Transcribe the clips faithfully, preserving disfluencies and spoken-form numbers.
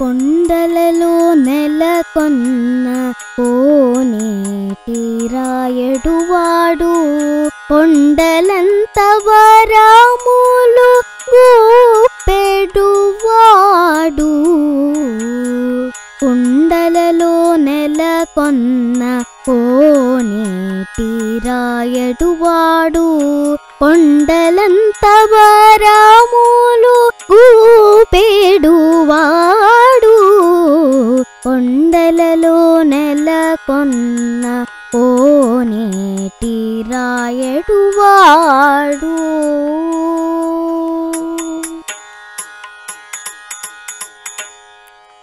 కొండలలో నెలకొన్న కోనేటి రాయడు వాడు కొండలంత వరాములు గోపెడు వాడు కొండలలో నెలకొన్న కోనేటి రాయడు వాడు కొండలంత వరాములు గోపెడు కొండలలో నెలకొన్న కోనేటి రాయడు వాడు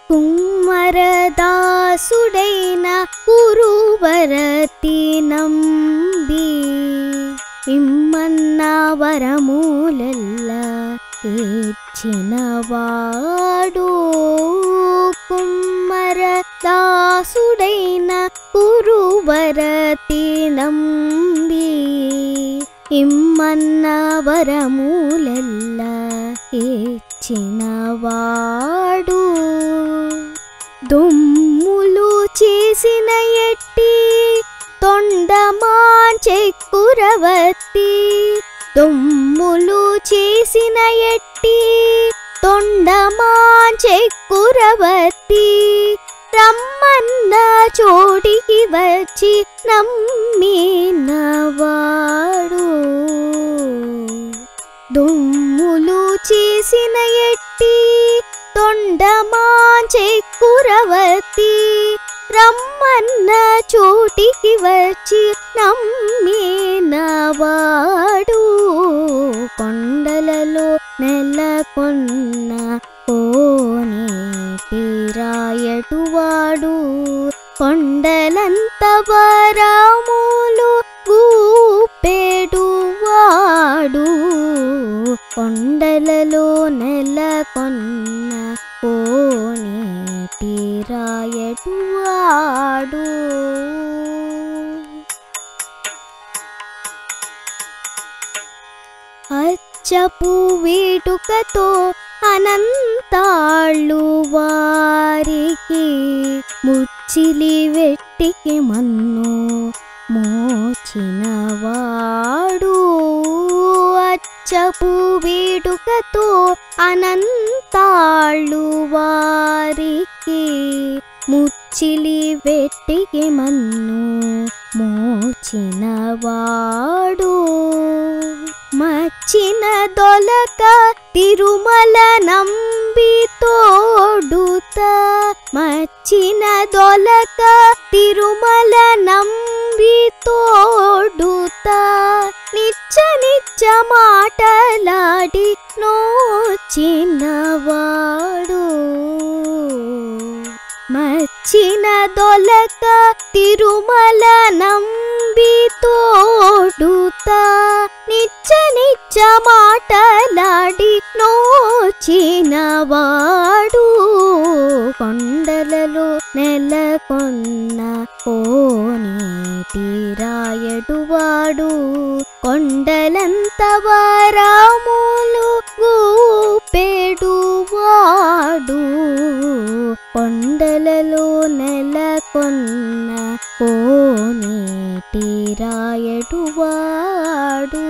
కుమ్మరదాసుడైన కురువరతి నంబి ఇమ్మన్న వరములల్ల ఇచ్చిన వాడు దాసుడైన కురువరతి నంబి ఇమ్మన్న వరములల్ల ఇచ్చినవాడు దుమ్ములు చేసిన ఎట్టి తొండమాంచెక్కురవతి దుమ్ములు చేసిన ఎట్టి తొండమాంచెక్కురవతి రమ్మన్న చోటికి వచ్చి నమ్మినవాడు దుమ్ములు చేసిన ఎట్టి తొండమాంచెక్కురవతి రమ్మన్న చోటికి వచ్చి నమ్మినవాడు కొండలలో నెలకొన్న కోనేటి రాయడు వాడు కొండలంత వరాములు గూపెడు వాడు కొండలలో నెలకొన్న కోనేటి రాయడు వాడు అచ్చపు వేటుకతో అనంతాళ్ళు వారికి ముచ్చిలి వెట్టికి మన్ను మోచినవాడు అచ్చపు వేడుకతో అనంతాళ్ళు వారికి ముచ్చిలి వెట్టికి మన్ను మోచినవాడు మచ్చిన దొలక తిరుమల నంబి తోడుత మచ్చిన దొలక తిరుమల నంబి తోడుత నిచ్చ నిచ్చ మాటలాడి నోచినవాడు మచ్చిన దొలక తిరుమల నంబి తోడుత నిచ్చ నిచ్చ మాటలాడి నోచినవాడు కొండలలో నెలకొన్న కోనేటి రాయడు వాడు కొండలంత వరాములు గూపెడు వాడు కొండలలో నెలకొన్న కోనేటి రాయడు వాడు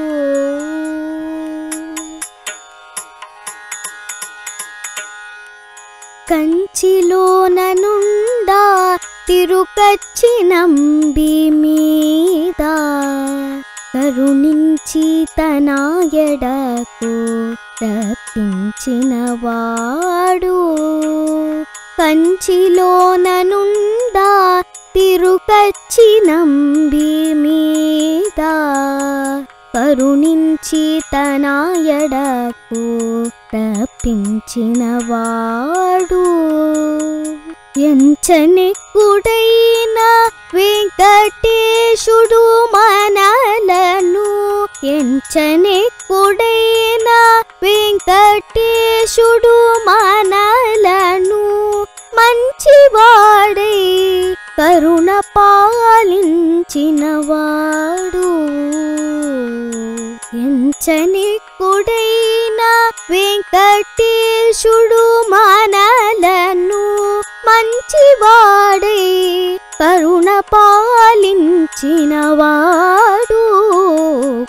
కంచిలోననుండా తిరుకచ్చి నంబి మీద కరుణించి తనాయడకు రప్పించినవాడు కంచిలోననుండా తిరుకచ్చి నంబి మీద కరుణించి తనాయడకు రప్పించినవాడు ఎంచనెక్కుడైన వెంకటేశుడు మనలను ఎంచనెక్కుడైన వెంకటేశుడు మనలను మంచివాడై కరుణ పాలించినవాడు ఎంచనెక్కుడైన వెంకటేశుడు మనలను మంచివాడే కరుణ పాలించిన వాడు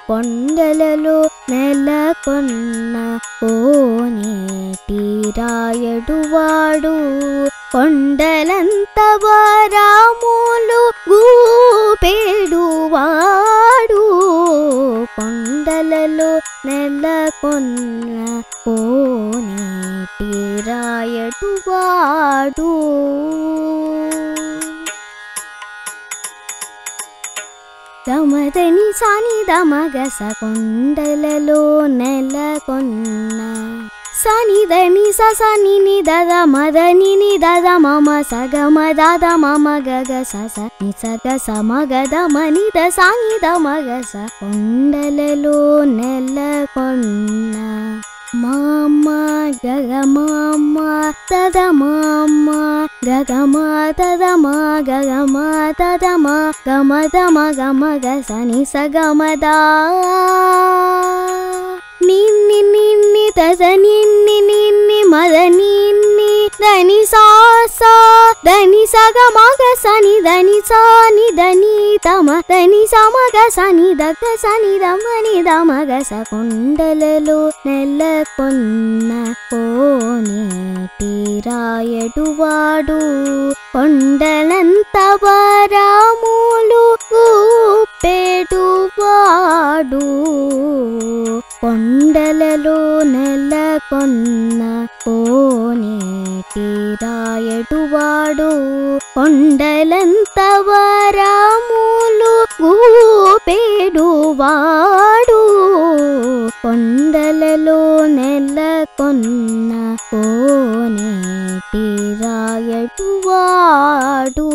కొండలలో నెలకొన్న కోనేటి రాయుడు వాడు కొండలంత వరాములు గూపేడు వాడు కొండలలో నెలకొన్న కోనేటి రాయుడు వాడు. గమదని సానిదమగస కొండలలో నెలకొన్న సనిదని ససని నిదద మదని నిదద మమ సగ మదద మమ గగ సస నిసగ సమగద మనిద సానిద మగస కొండలలో నెలకొన్న మామ గగ మామ తద మామ గగ మా తద మా గగ మా తద మా గమ తమ గమ గస ని స గమదా నిన్ని నిన్ని తద నిన్ని నిన్ని మద నిన్ని దని సా సా దని స గమ గస ని దని సా ని దని తమ దని స మగ స ని దగ స ని దమ ని దమ గస కొండలలో నెలకొన్న కోనేటి రాయుడు వాడు కొండలంత వరాములు గూపేడు వాడు కొండలలో నెలకొన్న కోనేటి రాయుడు వాడు కొండలంత వరాములు గూపేడు వాడు కొండలలో నెలకొన్న కోనేటి రాయుడు వాడు.